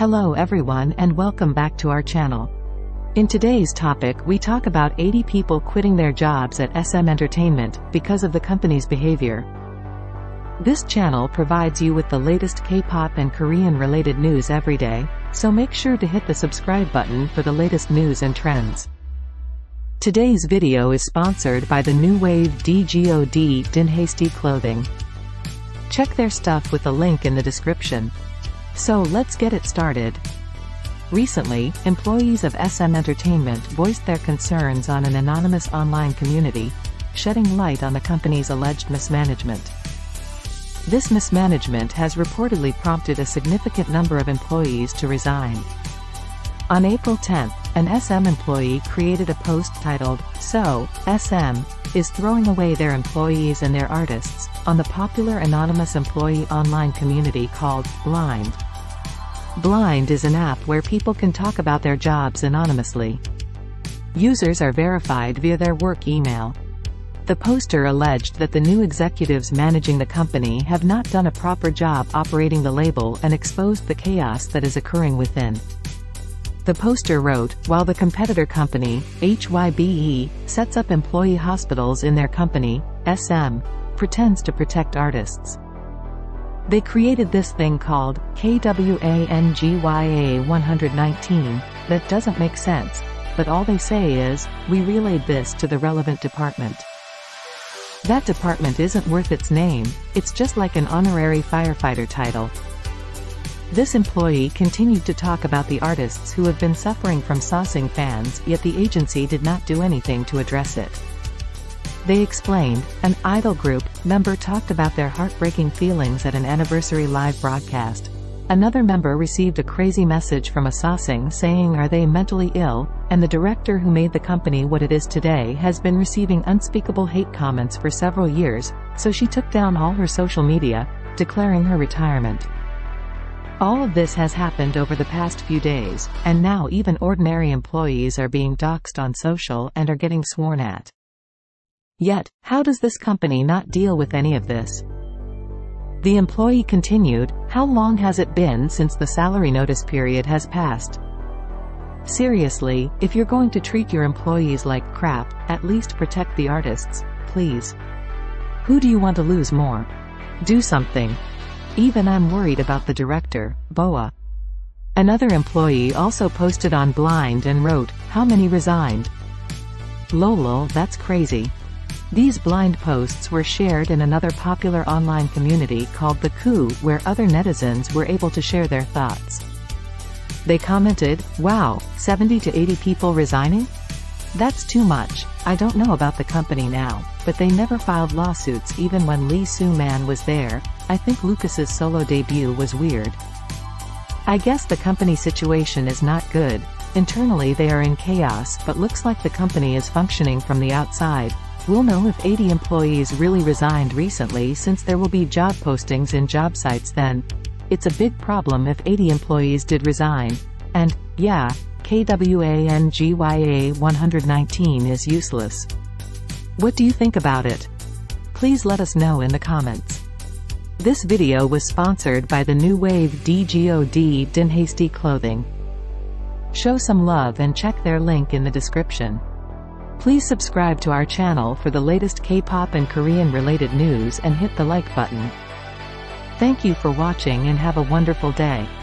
Hello everyone and welcome back to our channel. In today's topic we talk about 80 people quitting their jobs at SM Entertainment because of the company's behavior. This channel provides you with the latest K-pop and Korean related news every day, so make sure to hit the subscribe button for the latest news and trends. Today's video is sponsored by the new wave DGOD Dinhasty clothing. Check their stuff with the link in the description. So let's get it started. Recently, employees of SM Entertainment voiced their concerns on an anonymous online community, shedding light on the company's alleged mismanagement. This mismanagement has reportedly prompted a significant number of employees to resign. On April 10, an SM employee created a post titled, "So, SM is throwing away their employees and their artists," on the popular anonymous employee online community called Blind. Blind is an app where people can talk about their jobs anonymously. Users are verified via their work email. The poster alleged that the new executives managing the company have not done a proper job operating the label and exposed the chaos that is occurring within. The poster wrote, "While the competitor company, HYBE, sets up employee hospitals in their company, SM pretends to protect artists." They created this thing called KWANGYA 119, that doesn't make sense, but all they say is, "We relayed this to the relevant department." That department isn't worth its name, it's just like an honorary firefighter title. This employee continued to talk about the artists who have been suffering from saucing fans, yet the agency did not do anything to address it. They explained, an idol group member talked about their heartbreaking feelings at an anniversary live broadcast. Another member received a crazy message from a saucing saying, "Are they mentally ill?" And the director who made the company what it is today has been receiving unspeakable hate comments for several years, so she took down all her social media, declaring her retirement. All of this has happened over the past few days, and now even ordinary employees are being doxxed on social and are getting sworn at. Yet, how does this company not deal with any of this? The employee continued, "How long has it been since the salary notice period has passed? Seriously, if you're going to treat your employees like crap, at least protect the artists, please. Who do you want to lose more? Do something. Even I'm worried about the director, Boa." Another employee also posted on Blind and wrote, "How many resigned? Lol, that's crazy." These Blind posts were shared in another popular online community called The Coup, where other netizens were able to share their thoughts. They commented, "Wow, 70 to 80 people resigning? That's too much. I don't know about the company now, but they never filed lawsuits even when Lee Soo Man was there. I think Lucas's solo debut was weird. I guess the company situation is not good. Internally they are in chaos, but looks like the company is functioning from the outside. We'll know if 80 employees really resigned recently, since there will be job postings in job sites then. It's a big problem if 80 employees did resign. And, yeah, KWANGYA 119 is useless. What do you think about it? Please let us know in the comments." This video was sponsored by the new wave DGOD Dinhasty clothing. Show some love and check their link in the description. Please subscribe to our channel for the latest K-pop and Korean related news and hit the like button. Thank you for watching and have a wonderful day.